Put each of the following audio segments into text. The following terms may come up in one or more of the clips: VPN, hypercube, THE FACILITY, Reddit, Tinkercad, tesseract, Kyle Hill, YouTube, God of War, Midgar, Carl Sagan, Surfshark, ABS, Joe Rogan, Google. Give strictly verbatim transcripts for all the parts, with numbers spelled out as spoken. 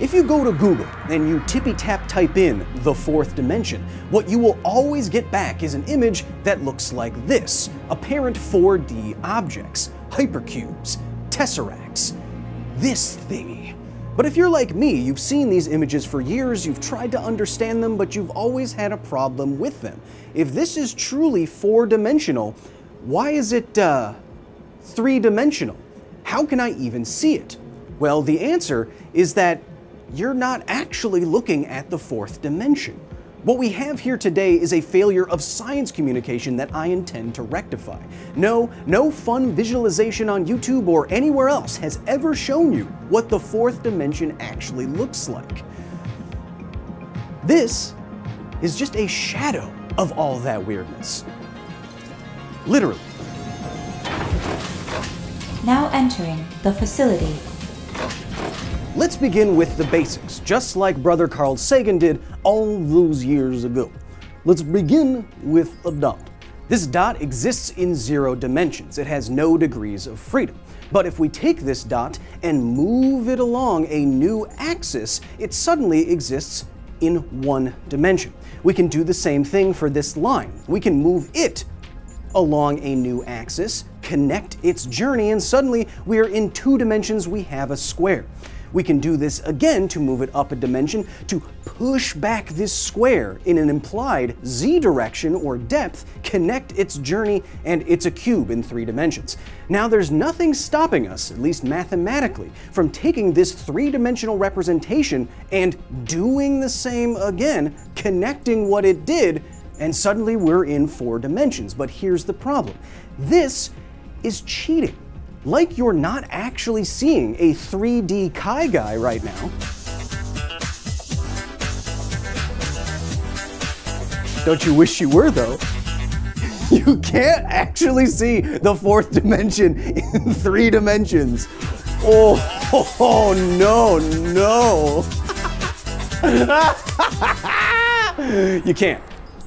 If you go to Google and you tippy-tap type in the fourth dimension, what you will always get back is an image that looks like this. Apparent four D objects, hypercubes, tesseracts, this thingy. But if you're like me, you've seen these images for years, you've tried to understand them, but you've always had a problem with them. If this is truly four-dimensional, why is it uh, three-dimensional? How can I even see it? Well, the answer is that you're not actually looking at the fourth dimension. What we have here today is a failure of science communication that I intend to rectify. No, no fun visualization on YouTube or anywhere else has ever shown you what the fourth dimension actually looks like. This is just a shadow of all that weirdness. Literally. Now entering the facility. Let's begin with the basics, just like brother Carl Sagan did all those years ago. Let's begin with a dot. This dot exists in zero dimensions. It has no degrees of freedom. But if we take this dot and move it along a new axis, it suddenly exists in one dimension. We can do the same thing for this line. We can move it along a new axis, connect its journey, and suddenly we are in two dimensions, we have a square. We can do this again to move it up a dimension, to push back this square in an implied z direction or depth, connect its journey, and it's a cube in three dimensions. Now there's nothing stopping us, at least mathematically, from taking this three-dimensional representation and doing the same again, connecting what it did, and suddenly we're in four dimensions. But here's the problem. This is cheating. Like you're not actually seeing a three D Kai guy right now. Don't you wish you were though? You can't actually see the fourth dimension in three dimensions. Oh, oh, oh no, no. You can't.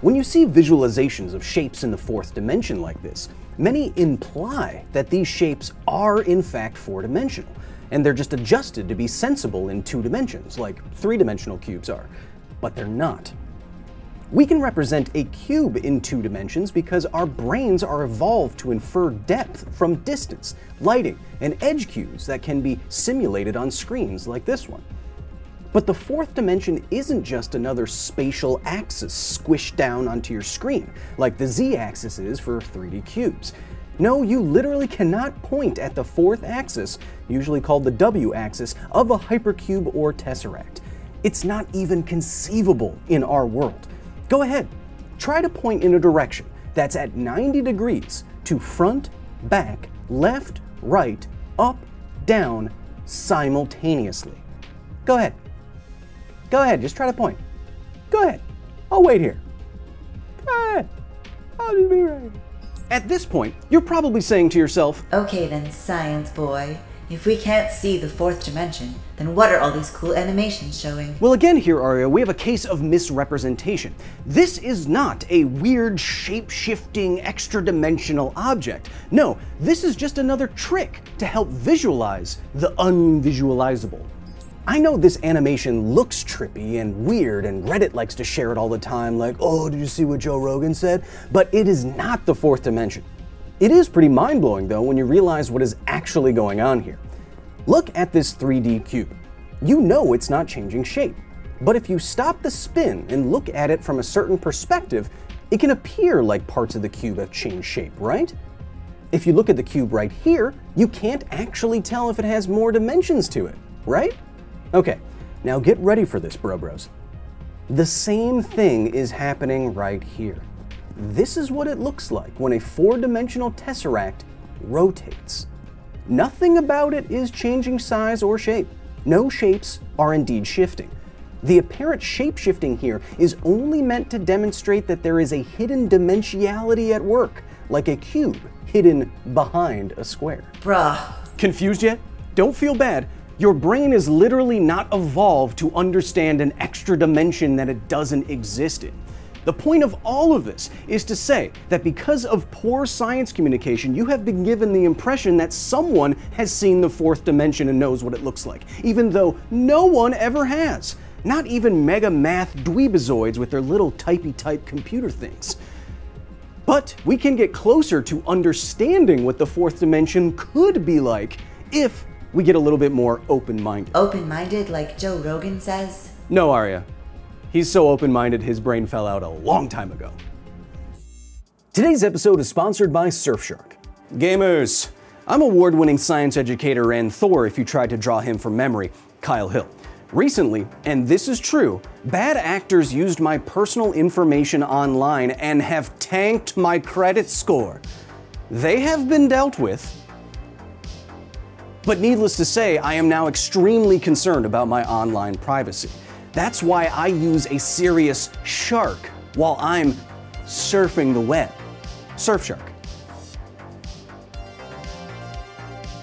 When you see visualizations of shapes in the fourth dimension like this, many imply that these shapes are in fact four-dimensional, and they're just adjusted to be sensible in two dimensions, like three-dimensional cubes are, but they're not. We can represent a cube in two dimensions because our brains are evolved to infer depth from distance, lighting, and edge cues that can be simulated on screens like this one. But the fourth dimension isn't just another spatial axis squished down onto your screen, like the z-axis is for three D cubes. No, you literally cannot point at the fourth axis, usually called the w-axis, of a hypercube or tesseract. It's not even conceivable in our world. Go ahead, try to point in a direction that's at ninety degrees to front, back, left, right, up, down, simultaneously. Go ahead. Go ahead, just try to point. Go ahead. I'll wait here. Go ahead. I'll just be right here. At this point, you're probably saying to yourself, okay then, science boy. If we can't see the fourth dimension, then what are all these cool animations showing? Well, again here, Aria, we have a case of misrepresentation. This is not a weird, shape-shifting, extra-dimensional object. No, this is just another trick to help visualize the unvisualizable. I know this animation looks trippy and weird, and Reddit likes to share it all the time, like, oh, did you see what Joe Rogan said? But it is not the fourth dimension. It is pretty mind-blowing, though, when you realize what is actually going on here. Look at this three D cube. You know it's not changing shape. But if you stop the spin and look at it from a certain perspective, it can appear like parts of the cube have changed shape, right? If you look at the cube right here, you can't actually tell if it has more dimensions to it, right? Okay, now get ready for this, bro bros. The same thing is happening right here. This is what it looks like when a four-dimensional tesseract rotates. Nothing about it is changing size or shape. No shapes are indeed shifting. The apparent shape-shifting here is only meant to demonstrate that there is a hidden dimensionality at work, like a cube hidden behind a square. Bruh. Confused yet? Don't feel bad. Your brain is literally not evolved to understand an extra dimension that it doesn't exist in. The point of all of this is to say that because of poor science communication, you have been given the impression that someone has seen the fourth dimension and knows what it looks like, even though no one ever has. Not even mega math dweebazoids with their little typey-type computer things. But we can get closer to understanding what the fourth dimension could be like if we get a little bit more open-minded. Open-minded like Joe Rogan says? No, Arya. He's so open-minded his brain fell out a long time ago. Today's episode is sponsored by Surfshark. Gamers, I'm award-winning science educator and Thor if you tried to draw him from memory, Kyle Hill. Recently, and this is true, bad actors used my personal information online and have tanked my credit score. They have been dealt with, but needless to say, I am now extremely concerned about my online privacy. That's why I use a serious shark while I'm surfing the web. Surfshark.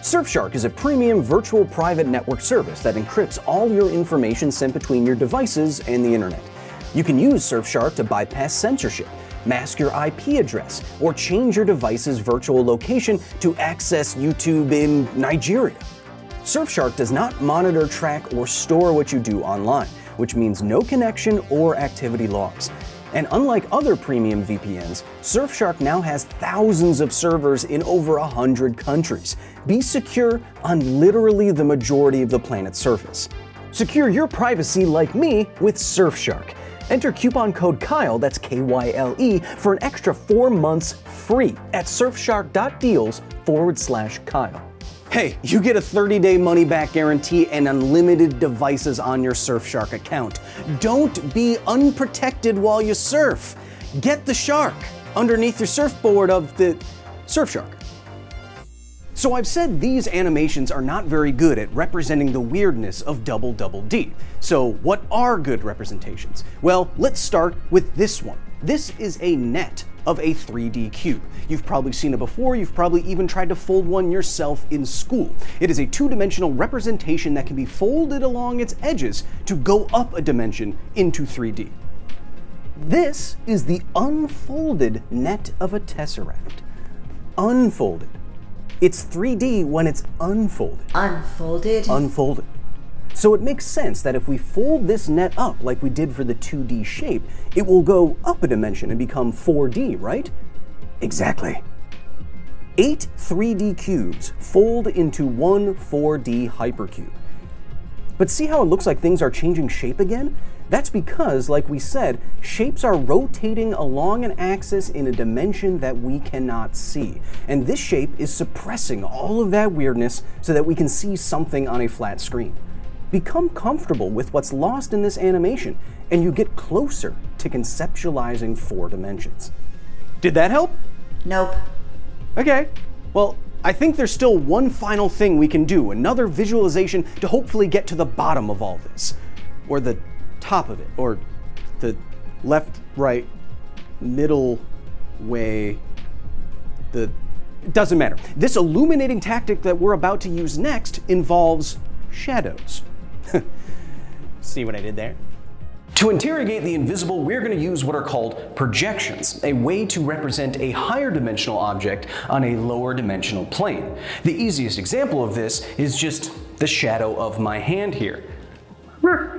Surfshark is a premium virtual private network service that encrypts all your information sent between your devices and the internet. You can use Surfshark to bypass censorship, mask your I P address, or change your device's virtual location to access YouTube in Nigeria. Surfshark does not monitor, track, or store what you do online, which means no connection or activity logs. And unlike other premium V P Ns, Surfshark now has thousands of servers in over a hundred countries. Be secure on literally the majority of the planet's surface. Secure your privacy like me with Surfshark. Enter coupon code Kyle, that's K Y L E, for an extra four months free at surfshark.deals forward slash Kyle. Hey, you get a thirty day money-back guarantee and unlimited devices on your Surfshark account. Don't be unprotected while you surf. Get the shark underneath your surfboard of the Surfshark. So I've said these animations are not very good at representing the weirdness of Double Double D. So what are good representations? Well, let's start with this one. This is a net of a three D cube. You've probably seen it before, you've probably even tried to fold one yourself in school. It is a two-dimensional representation that can be folded along its edges to go up a dimension into three D. This is the unfolded net of a tesseract. Unfolded. It's three D when it's unfolded. Unfolded? Unfolded. So it makes sense that if we fold this net up like we did for the two D shape, it will go up a dimension and become four D, right? Exactly. Eight three D cubes fold into one four D hypercube. But see how it looks like things are changing shape again? That's because, like we said, shapes are rotating along an axis in a dimension that we cannot see. And this shape is suppressing all of that weirdness so that we can see something on a flat screen. Become comfortable with what's lost in this animation, and you get closer to conceptualizing four dimensions. Did that help? Nope. Okay. Well, I think there's still one final thing we can do, another visualization to hopefully get to the bottom of all this. Or the top of it, or the left, right, middle way, the... It doesn't matter. This illuminating tactic that we're about to use next involves shadows. See what I did there? To interrogate the invisible, we're going to use what are called projections, a way to represent a higher dimensional object on a lower dimensional plane. The easiest example of this is just the shadow of my hand here.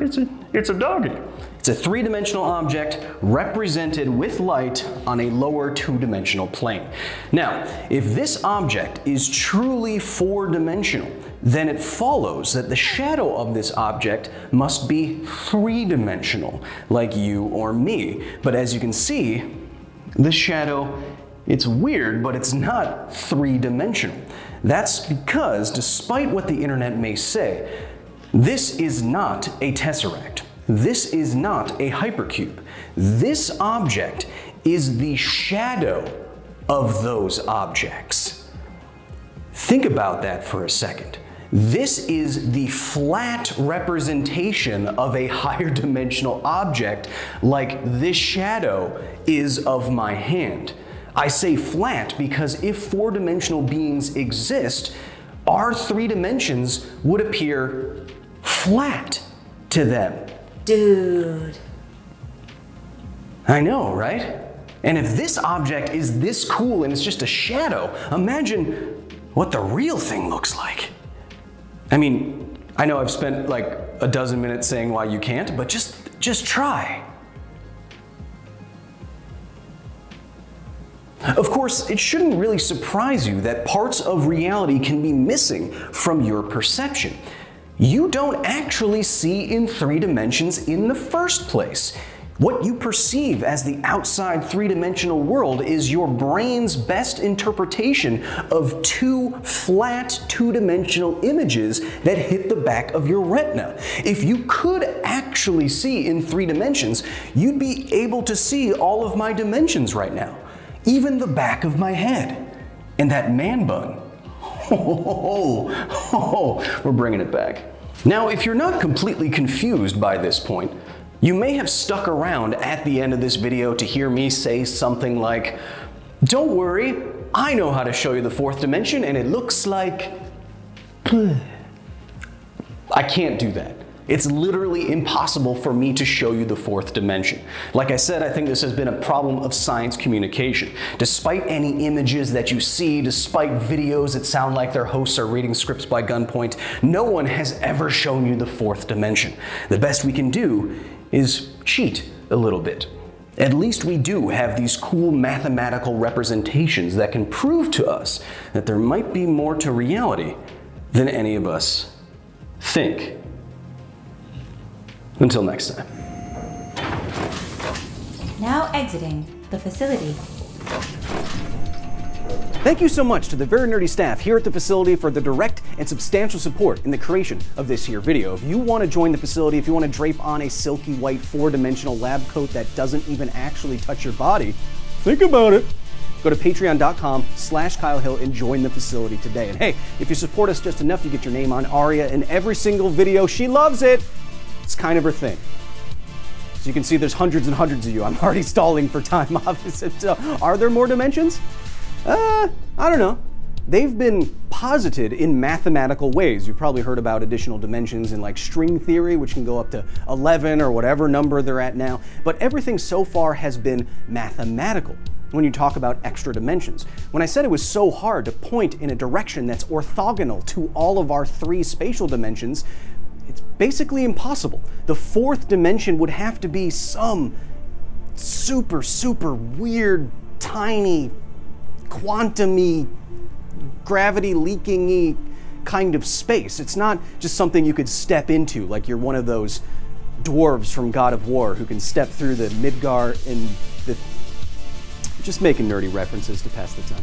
It's a, it's a doggy. It's a three-dimensional object represented with light on a lower two-dimensional plane. Now, if this object is truly four-dimensional, then it follows that the shadow of this object must be three-dimensional, like you or me. But as you can see, the shadow, it's weird, but it's not three-dimensional. That's because, despite what the internet may say, this is not a tesseract. This is not a hypercube. This object is the shadow of those objects. Think about that for a second. This is the flat representation of a higher dimensional object, like this shadow is of my hand. I say flat because if four-dimensional beings exist, our three dimensions would appear flat to them. Dude. I know, right? And if this object is this cool and it's just a shadow, imagine what the real thing looks like. I mean, I know I've spent like a dozen minutes saying why you can't, but just, just try. Of course, it shouldn't really surprise you that parts of reality can be missing from your perception. You don't actually see in three dimensions in the first place. What you perceive as the outside three-dimensional world is your brain's best interpretation of two flat two-dimensional images that hit the back of your retina. If you could actually see in three dimensions, you'd be able to see all of my dimensions right now. Even the back of my head and that man bun. Oh, oh, oh, oh, we're bringing it back. Now, if you're not completely confused by this point, you may have stuck around at the end of this video to hear me say something like, "Don't worry, I know how to show you the fourth dimension and it looks like..." I can't do that. It's literally impossible for me to show you the fourth dimension. Like I said, I think this has been a problem of science communication. Despite any images that you see, despite videos that sound like their hosts are reading scripts by gunpoint, no one has ever shown you the fourth dimension. The best we can do is cheat a little bit. At least we do have these cool mathematical representations that can prove to us that there might be more to reality than any of us think. Until next time. Now exiting the facility. Thank you so much to the very nerdy staff here at the facility for the direct and substantial support in the creation of this here video. If you want to join the facility, if you want to drape on a silky white four-dimensional lab coat that doesn't even actually touch your body, think about it. Go to patreon.com slash Kyle Hill and join the facility today. And hey, if you support us just enough, you get your name on Aria in every single video. She loves it. It's kind of her thing. So you can see there's hundreds and hundreds of you. I'm already stalling for time, obviously. Are there more dimensions? Uh, I don't know. They've been posited in mathematical ways. You've probably heard about additional dimensions in like string theory, which can go up to eleven or whatever number they're at now. But everything so far has been mathematical when you talk about extra dimensions. When I said it was so hard to point in a direction that's orthogonal to all of our three spatial dimensions, it's basically impossible. The fourth dimension would have to be some super, super weird, tiny, quantum-y, gravity-leaking-y kind of space. It's not just something you could step into, like you're one of those dwarves from God of War who can step through the Midgar and the... Just making nerdy references to pass the time.